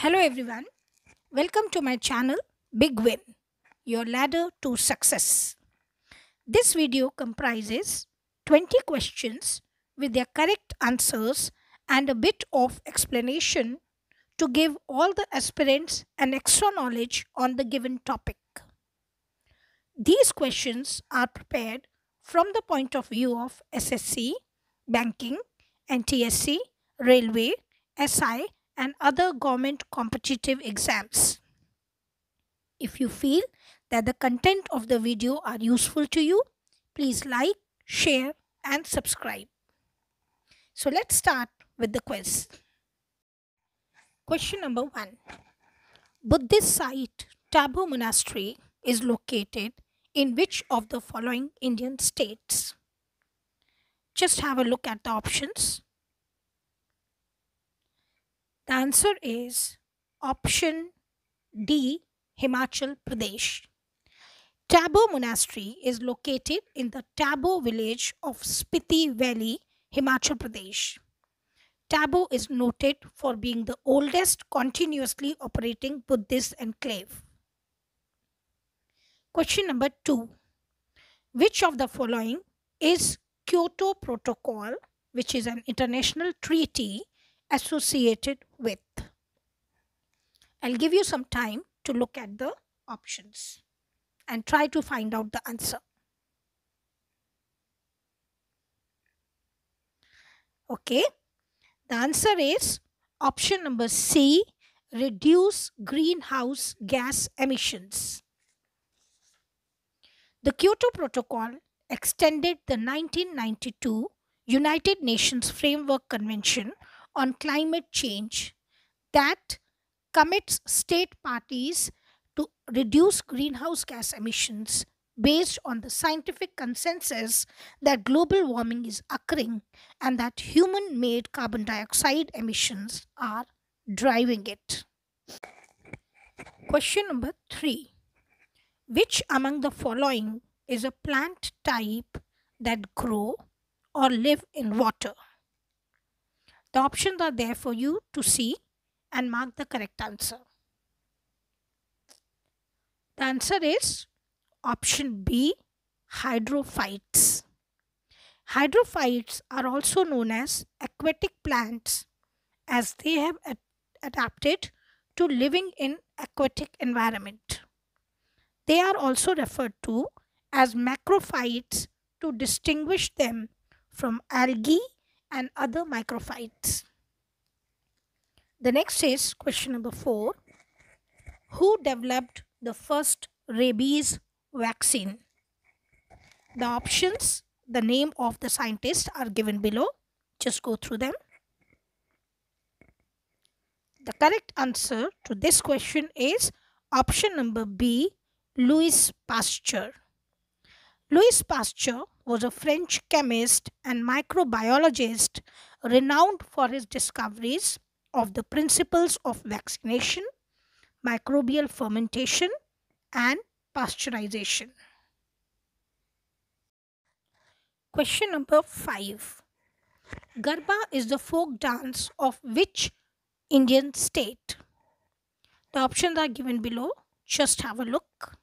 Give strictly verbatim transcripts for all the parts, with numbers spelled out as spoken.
Hello everyone, welcome to my channel Big Win, your ladder to success. This video comprises twenty questions with their correct answers and a bit of explanation to give all the aspirants an extra knowledge on the given topic. These questions are prepared from the point of view of S S C, banking, N T S C, railway, S I, and other government competitive exams. If you feel that the content of the video are useful to you, please like, share and subscribe. So let's start with the quiz. Question number one. Buddhist site Tabo Monastery is located in which of the following Indian states? Just have a look at the options. The answer is option D, Himachal Pradesh. Tabo Monastery is located in the Tabo village of Spiti Valley, Himachal Pradesh. Tabo is noted for being the oldest continuously operating Buddhist enclave. Question number two. Which of the following is Kyoto Protocol, which is an international treaty, associated with? I'll give you some time to look at the options and try to find out the answer. Okay, the answer is option number C, reduce greenhouse gas emissions. The Kyoto Protocol extended the nineteen ninety-two United Nations Framework Convention on climate change that commits state parties to reduce greenhouse gas emissions based on the scientific consensus that global warming is occurring and that human-made carbon dioxide emissions are driving it. Question number three. Which among the following is a plant type that grow or live in water? The options are there for you to see and mark the correct answer. The answer is option B, hydrophytes. Hydrophytes are also known as aquatic plants as they have ad- adapted to living in aquatic environment. They are also referred to as macrophytes to distinguish them from algae and other microphytes. The next is question number four. Who developed the first rabies vaccine? The options, the name of the scientist are given below. Just go through them. The correct answer to this question is option number B, Louis Pasteur. Louis Pasteur was a French chemist and microbiologist renowned for his discoveries of the principles of vaccination, microbial fermentation, and pasteurization. Question number five. Garba is the folk dance of which Indian state? The options are given below. Just have a look.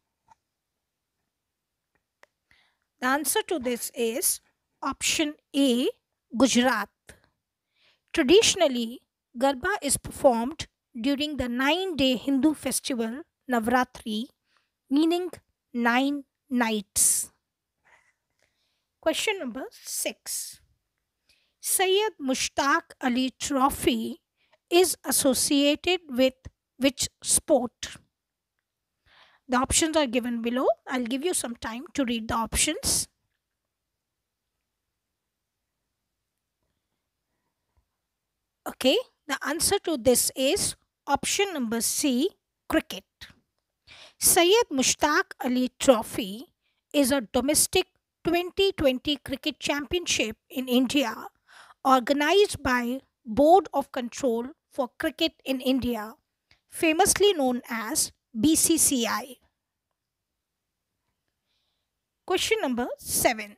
The answer to this is option A, Gujarat. Traditionally, Garba is performed during the nine-day Hindu festival Navratri, meaning nine nights. Question number six. Sayed Mushtaq Ali Trophy is associated with which sport? The options are given below. I'll give you some time to read the options. Okay, the answer to this is option number C, cricket. Sayed Mushtaq Ali Trophy is a domestic twenty twenty cricket championship in India organized by Board of Control for Cricket in India, famously known as B C C I. Question number seven.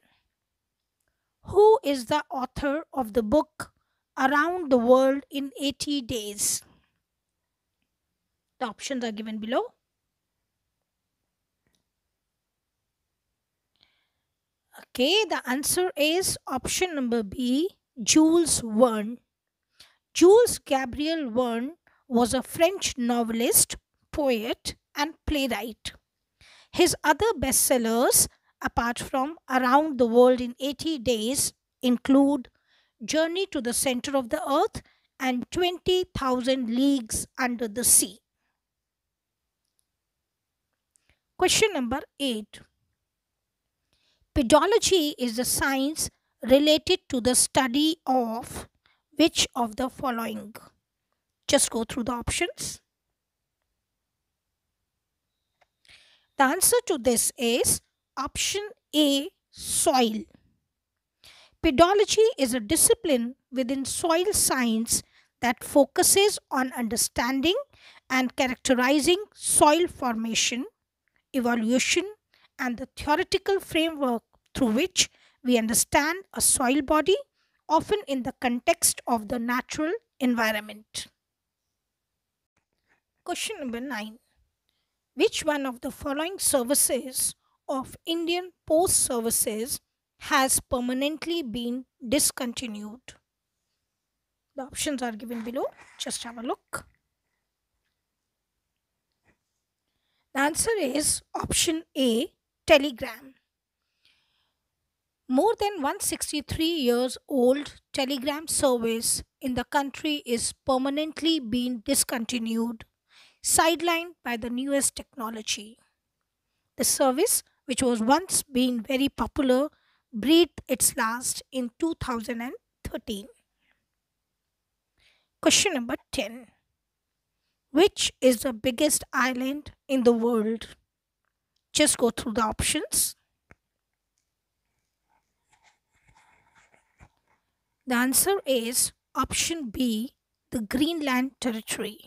Who is the author of the book Around the World in eighty Days? The options are given below. Okay, the answer is option number B, Jules Verne. Jules Gabriel Verne was a French novelist, poet, and playwright. His other bestsellers, apart from Around the World in eighty days, include Journey to the Center of the Earth and twenty thousand leagues Under the Sea. Question number eight. Pedology is the science related to the study of which of the following? Just go through the options. The answer to this is option A, soil. Pedology is a discipline within soil science that focuses on understanding and characterizing soil formation, evolution, and the theoretical framework through which we understand a soil body, often in the context of the natural environment. Question number nine. Which one of the following services of Indian Post Services has permanently been discontinued? The options are given below. Just have a look. The answer is option A, telegram. More than one hundred sixty-three years old telegram service in the country is permanently being discontinued, sidelined by the newest technology. The service, which was once being very popular, breathed its last in two thousand thirteen. Question number ten. Which is the biggest island in the world? Just go through the options. The answer is option B, the Greenland Territory.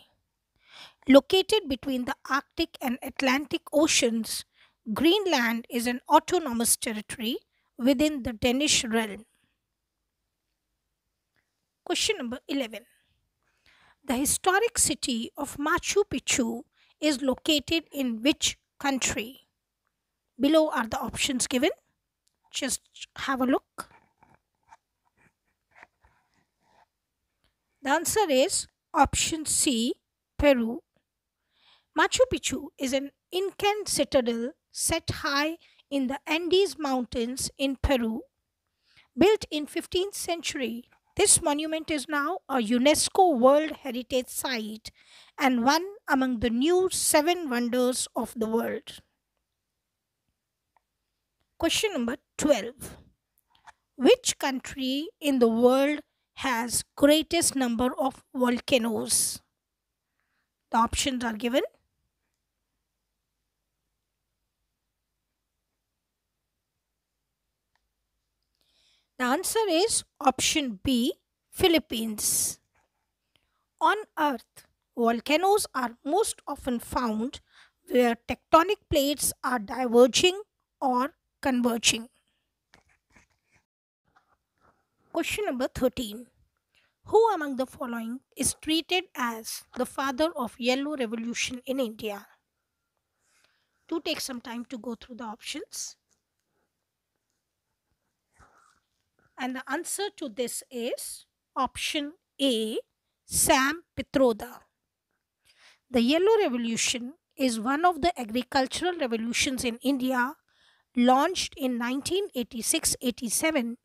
Located between the Arctic and Atlantic Oceans, Greenland is an autonomous territory within the Danish realm. Question number eleven. The historic city of Machu Picchu is located in which country? Below are the options given. Just have a look. The answer is option C, Peru. Machu Picchu is an Incan citadel set high in the Andes Mountains in Peru. Built in fifteenth century, this monument is now a UNESCO World Heritage Site and one among the new seven wonders of the world. Question number twelve. Which country in the world has greatest number of volcanoes? The options are given. The answer is option B, Philippines. On Earth, volcanoes are most often found where tectonic plates are diverging or converging. Question number thirteen. Who among the following is treated as the father of Yellow Revolution in India? Do take some time to go through the options. And the answer to this is option A, Sam Pitroda. The Yellow Revolution is one of the agricultural revolutions in India, launched in nineteen eighty-six eighty-seven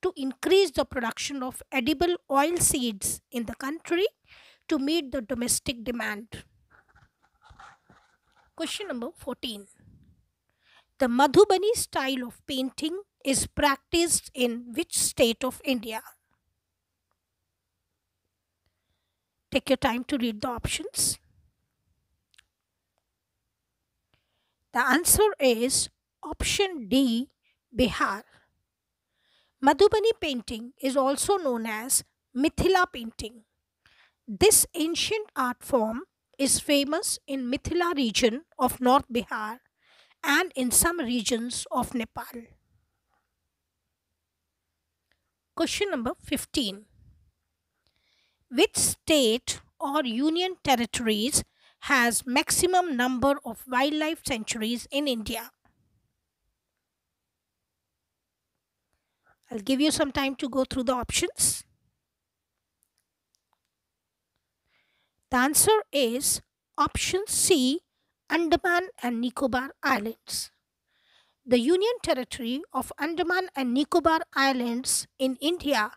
to increase the production of edible oil seeds in the country to meet the domestic demand. Question number fourteen. The Madhubani style of painting is practiced in which state of India? Take your time to read the options. The answer is option D, Bihar. Madhubani painting is also known as Mithila painting. This ancient art form is famous in Mithila region of North Bihar and in some regions of Nepal. Question number fifteen. Which state or union territories has maximum number of wildlife sanctuaries in India. I'll give you some time to go through the options. The answer is option C, Andaman and Nicobar Islands. The Union Territory of Andaman and Nicobar Islands in India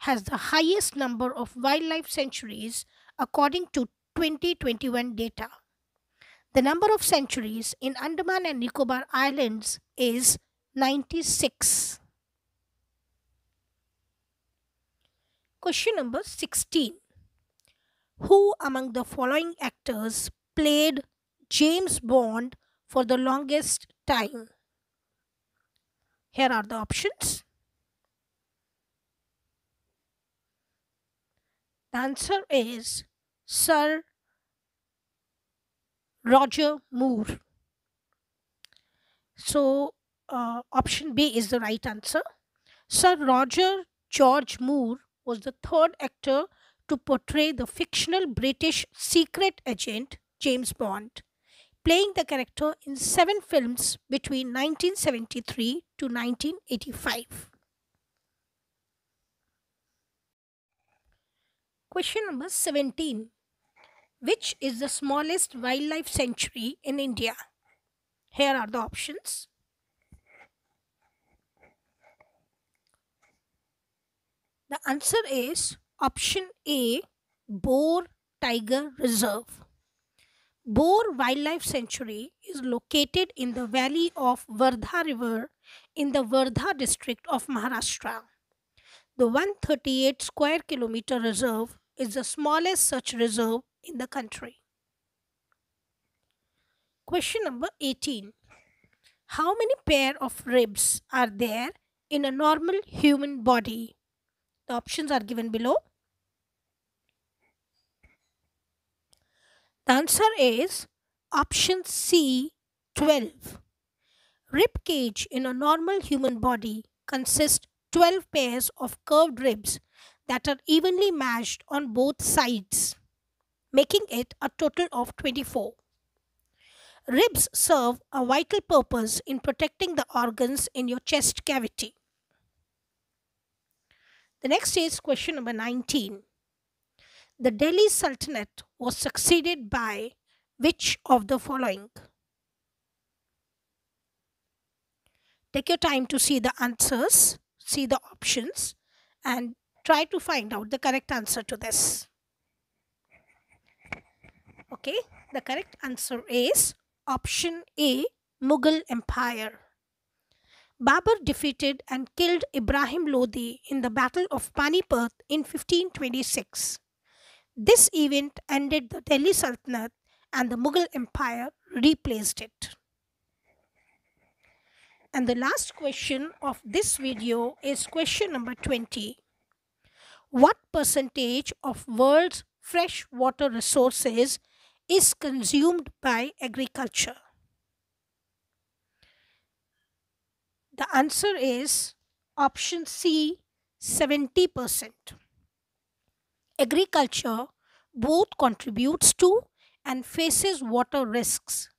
has the highest number of wildlife sanctuaries according to twenty twenty-one data. The number of sanctuaries in Andaman and Nicobar Islands is ninety-six. Question number sixteen. Who among the following actors played James Bond for the longest time? Here are the options. The answer is Sir Roger Moore. So uh, option B is the right answer. Sir Roger George Moore was the third actor to portray the fictional British secret agent James Bond, playing the character in seven films between nineteen seventy-three to nineteen eighty-five. Question number seventeen. Which is the smallest wildlife sanctuary in India? Here are the options. The answer is option A, Bor Tiger Reserve. Bor Wildlife Sanctuary is located in the valley of Vardha River in the Vardha district of Maharashtra. The one hundred thirty-eight square kilometer reserve is the smallest such reserve in the country. Question number eighteen. How many pair of ribs are there in a normal human body? The options are given below. The answer is option C, twelve. Rib cage in a normal human body consists twelve pairs of curved ribs that are evenly matched on both sides, making it a total of twenty-four. Ribs serve a vital purpose in protecting the organs in your chest cavity. The next is question number nineteen. The Delhi Sultanate was succeeded by which of the following? Take your time to see the answers, see the options, and try to find out the correct answer to this. Okay, the correct answer is option A, Mughal Empire. Babur defeated and killed Ibrahim Lodi in the Battle of Panipat in fifteen twenty-six. This event ended the Delhi Sultanate and the Mughal Empire replaced it. And the last question of this video is question number twenty. What percentage of world's freshwater resources is consumed by agriculture? The answer is option C, seventy percent. Agriculture both contributes to and faces water risks.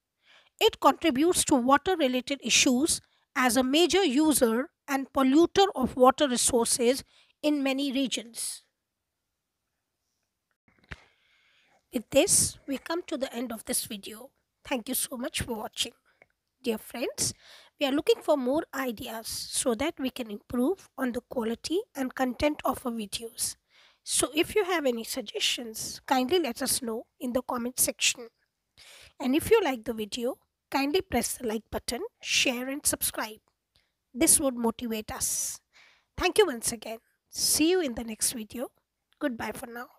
It contributes to water-related issues as a major user and polluter of water resources in many regions. With this, we come to the end of this video. Thank you so much for watching. Dear friends, we are looking for more ideas so that we can improve on the quality and content of our videos. So if you have any suggestions, kindly let us know in the comment section. And if you like the video, kindly press the like button, share and subscribe. This would motivate us. Thank you once again. See you in the next video. Goodbye for now.